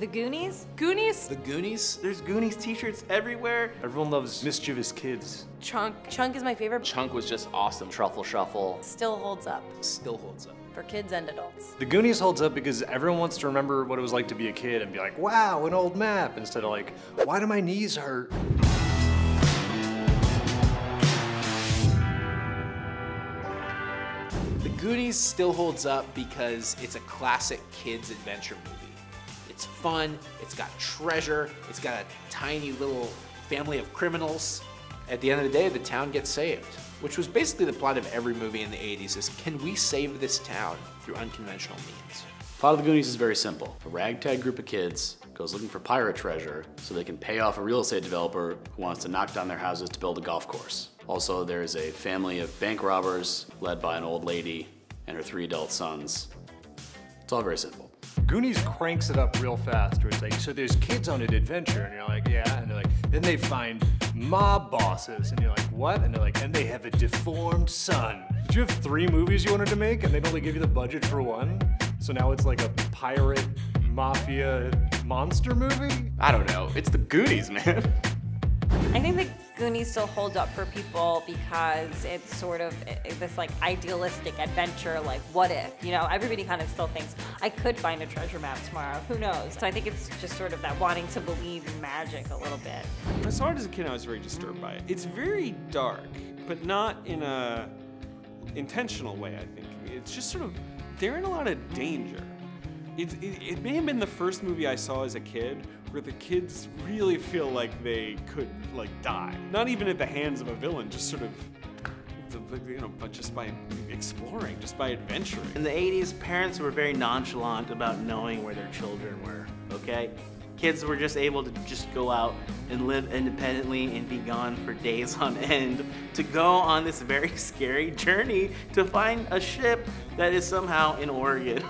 The Goonies? Goonies? The Goonies? There's Goonies t-shirts everywhere. Everyone loves mischievous kids. Chunk. Chunk is my favorite. Chunk was just awesome. Truffle Shuffle. Still holds up. Still holds up. For kids and adults. The Goonies holds up because everyone wants to remember what it was like to be a kid and be like, wow, an old map, instead of like, why do my knees hurt? The Goonies still holds up because it's a classic kids adventure movie. It's fun, it's got treasure, it's got a tiny little family of criminals. At the end of the day, the town gets saved, which was basically the plot of every movie in the 80s is, can we save this town through unconventional means? The plot of The Goonies is very simple. A ragtag group of kids goes looking for pirate treasure so they can pay off a real estate developer who wants to knock down their houses to build a golf course. Also, there's a family of bank robbers led by an old lady and her 3 adult sons. It's all very simple. Goonies cranks it up real fast, where it's like, so there's kids on an adventure, and you're like, yeah, and they're like, then they find mob bosses, and you're like, what? And they're like, and they have a deformed son. Did you have 3 movies you wanted to make, and they'd only give you the budget for 1? So now it's like a pirate, mafia, monster movie? I don't know, it's The Goonies, man. I think The Goonies still holds up for people because it's sort of this like idealistic adventure, like what if, you know, everybody kind of still thinks, I could find a treasure map tomorrow, who knows? So I think it's just sort of that wanting to believe in magic a little bit. When I saw it as a kid, I was very disturbed by it. It's very dark, but not in a intentional way, I think. It's just sort of, they're in a lot of danger. It may have been the first movie I saw as a kid where the kids really feel like they could like die. Not even at the hands of a villain, just sort of, you know, but just by exploring, just by adventuring. In the 80s, parents were very nonchalant about knowing where their children were, okay? Kids were just able to just go out and live independently and be gone for days on end to go on this very scary journey to find a ship that is somehow in Oregon.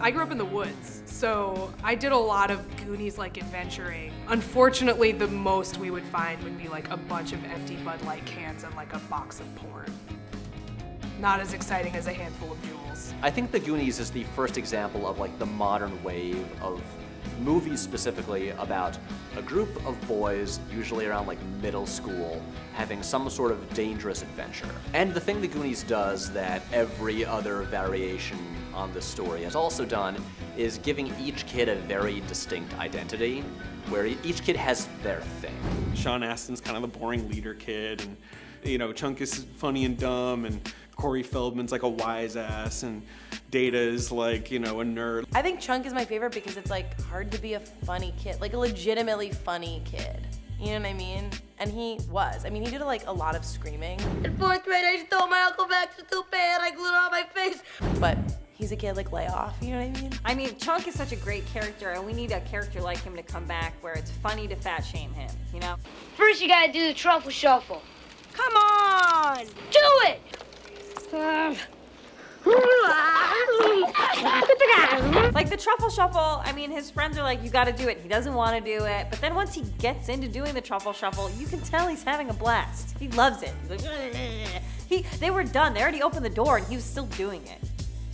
I grew up in the woods, so I did a lot of Goonies-like adventuring. Unfortunately, the most we would find would be like a bunch of empty Bud Light cans and like a box of porn. Not as exciting as a handful of jewels. I think The Goonies is the first example of like the modern wave of movies specifically about a group of boys, usually around like middle school, having some sort of dangerous adventure. And the thing The Goonies does that every other variation on this story has also done is giving each kid a very distinct identity, where each kid has their thing. Sean Astin's kind of the boring leader kid, and you know, Chunk is funny and dumb, and Corey Feldman's like a wise ass, and Data is like, you know, a nerd. I think Chunk is my favorite because it's like hard to be a funny kid, like a legitimately funny kid. You know what I mean? And he was. I mean, he did like a lot of screaming. In 4th grade, I stole my Uncle Max's toupee and I glued it on my face. But he's a kid, like, lay off, you know what I mean? I mean, Chunk is such a great character, and we need a character like him to come back where it's funny to fat shame him, you know? First, you gotta do the truffle shuffle. Come on! Do it! Like the truffle shuffle, I mean, his friends are like, you gotta do it. He doesn't wanna do it. But then once he gets into doing the truffle shuffle, you can tell he's having a blast. He loves it. He's like, they were done. They already opened the door, and he was still doing it.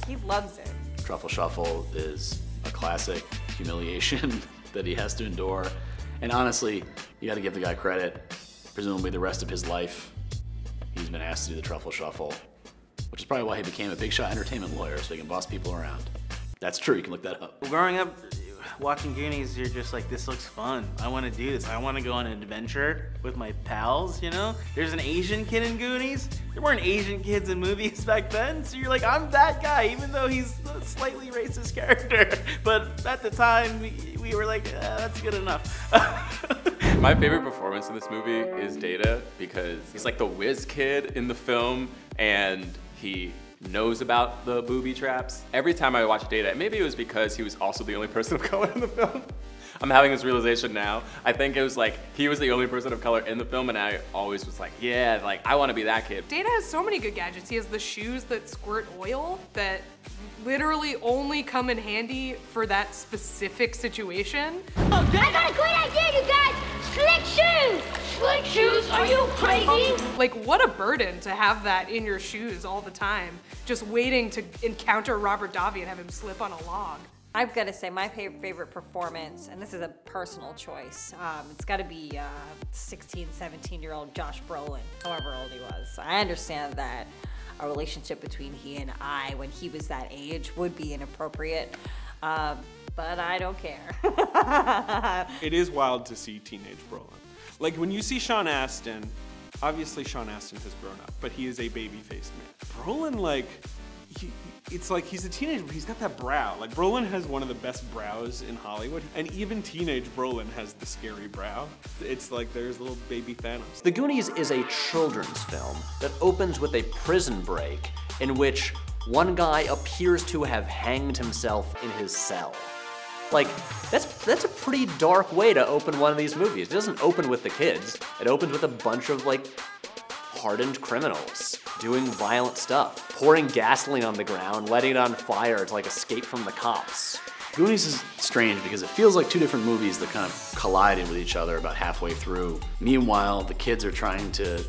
He loves it. Truffle Shuffle is a classic humiliation that he has to endure. And honestly, you gotta give the guy credit. Presumably the rest of his life, he's been asked to do the Truffle Shuffle, which is probably why he became a big shot entertainment lawyer, so he can boss people around. That's true, you can look that up. Growing up, watching Goonies, you're just like, this looks fun. I wanna do this. I wanna go on an adventure with my pals, you know? There's an Asian kid in Goonies. There weren't Asian kids in movies back then, so you're like, I'm that guy, even though he's a slightly racist character. But at the time, we were like, that's good enough. My favorite performance in this movie is Data, because he's like the whiz kid in the film, and he knows about the booby traps. Every time I watch Data, and maybe it was because he was also the only person of color in the film. I'm having this realization now. I think it was like, he was the only person of color in the film, and I always was like, yeah, like, I wanna be that kid. Data has so many good gadgets. He has the shoes that squirt oil that literally only come in handy for that specific situation. Oh, I got a great idea, you guys! Slick shoes! Slick shoes? Are you crazy? Like, what a burden to have that in your shoes all the time, just waiting to encounter Robert Davi and have him slip on a log. I've got to say my favorite performance, and this is a personal choice, it's got to be 16, 17-year-old Josh Brolin, however old he was. I understand that a relationship between he and I when he was that age would be inappropriate, but I don't care. It is wild to see teenage Brolin. Like when you see Sean Astin, obviously Sean Astin has grown up, but he is a baby-faced man. Brolin, like, it's like he's a teenager, but he's got that brow. Like Brolin has one of the best brows in Hollywood, and even teenage Brolin has the scary brow. It's like there's little baby Thanos. The Goonies is a children's film that opens with a prison break in which one guy appears to have hanged himself in his cell. Like, that's a pretty dark way to open one of these movies. It doesn't open with the kids. It opens with a bunch of, like, hardened criminals doing violent stuff, pouring gasoline on the ground, letting it on fire to, like, escape from the cops. Goonies is strange because it feels like two different movies that kind of collided with each other about halfway through. Meanwhile, the kids are trying to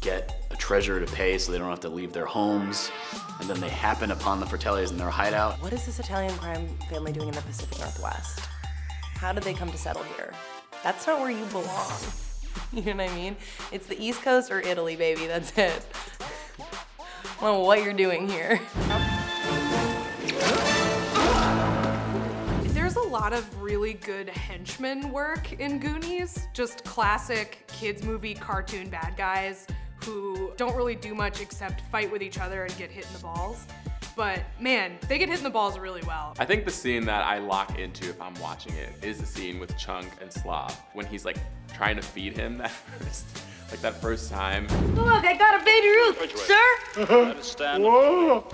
get a treasure to pay so they don't have to leave their homes, and then they happen upon the Fratellis in their hideout. What is this Italian crime family doing in the Pacific Northwest? How did they come to settle here? That's not where you belong. You know what I mean? It's the East Coast or Italy, baby, that's it. I don't know what you're doing here. A lot of really good henchman work in Goonies. Just classic kids movie cartoon bad guys who don't really do much except fight with each other and get hit in the balls. But man, they get hit in the balls really well. I think the scene that I lock into if I'm watching it is the scene with Chunk and Sloth when he's like trying to feed him that first time. Look, I got a Baby Ruth, sir. Understand. Whoa.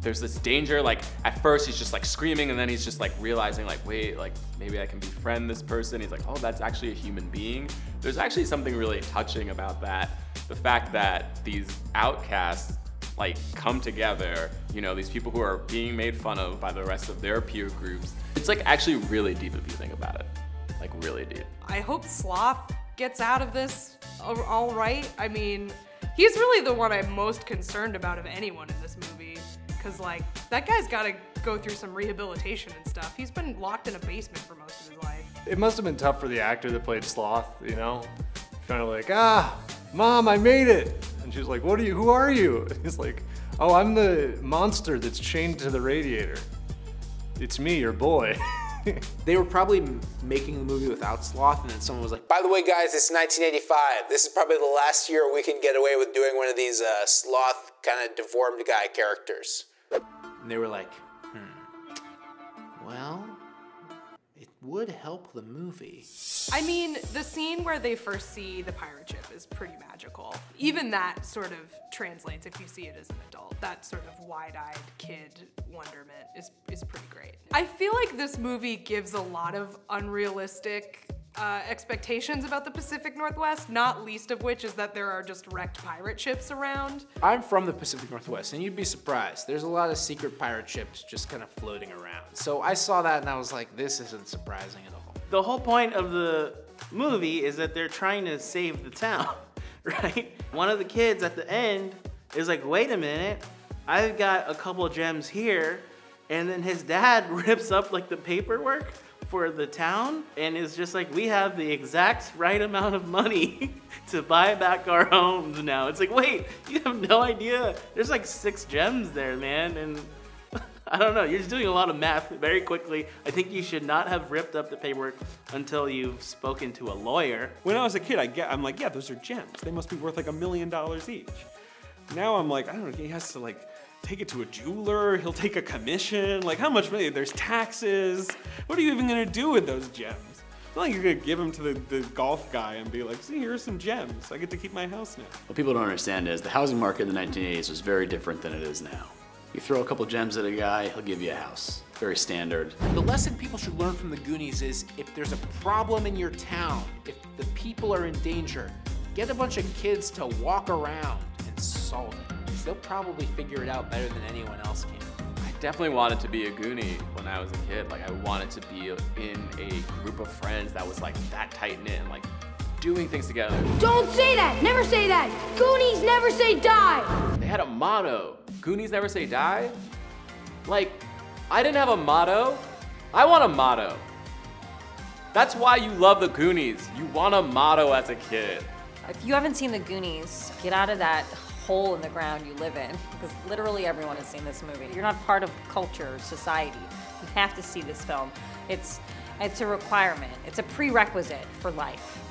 There's this danger, like, at first he's just like screaming and then he's just like realizing like, wait, like maybe I can befriend this person. He's like, oh, that's actually a human being. There's actually something really touching about that. The fact that these outcasts like come together, you know, these people who are being made fun of by the rest of their peer groups. It's like actually really deep if you think about it, like really deep. I hope Sloth gets out of this all right. I mean, he's really the one I'm most concerned about of anyone in this movie. Because, like, that guy's got to go through some rehabilitation and stuff. He's been locked in a basement for most of his life. It must have been tough for the actor that played Sloth, you know? Kind of like, ah, Mom, I made it. And she's like, what are you, who are you? And he's like, oh, I'm the monster that's chained to the radiator. It's me, your boy. They were probably making the movie without Sloth, and then someone was like, by the way, guys, it's 1985. This is probably the last year we can get away with doing one of these Sloth kind of deformed guy characters. And they were like, well, it would help the movie. I mean, the scene where they first see the pirate ship is pretty magical. Even that sort of translates if you see it as an adult. That sort of wide-eyed kid wonderment is pretty great. I feel like this movie gives a lot of unrealistic expectations about the Pacific Northwest, not least of which is that there are just wrecked pirate ships around. I'm from the Pacific Northwest, and you'd be surprised. There's a lot of secret pirate ships just kind of floating around. So I saw that and I was like, this isn't surprising at all. The whole point of the movie is that they're trying to save the town, right? One of the kids at the end is like, wait a minute, I've got a couple gems here, and then his dad rips up like the paperwork for the town, and it's just like, we have the exact right amount of money to buy back our homes now. It's like, wait, you have no idea. There's like 6 gems there, man, and I don't know, you're just doing a lot of math very quickly. I think you should not have ripped up the paperwork until you've spoken to a lawyer. When I was a kid, I'm like, yeah, those are gems. They must be worth like $1 million each. Now I'm like, I don't know, he has to like, take it to a jeweler, he'll take a commission, like how much money, there's taxes. What are you even gonna do with those gems? It's not like you're gonna give them to the golf guy and be like, see, here's some gems, I get to keep my house now. What people don't understand is the housing market in the 1980s was very different than it is now. You throw a couple gems at a guy, he'll give you a house. Very standard. The lesson people should learn from the Goonies is if there's a problem in your town, if the people are in danger, get a bunch of kids to walk around and solve it. They'll probably figure it out better than anyone else can. I definitely wanted to be a Goonie when I was a kid. Like I wanted to be in a group of friends that was like that tight-knit and like doing things together. Don't say that, never say that. Goonies never say die. They had a motto, Goonies never say die. Like I didn't have a motto. I want a motto. That's why you love The Goonies. You want a motto as a kid. If you haven't seen The Goonies, get out of that hole in the ground you live in, because literally everyone has seen this movie. You're not part of culture or society. You have to see this film. It's a requirement. It's a prerequisite for life.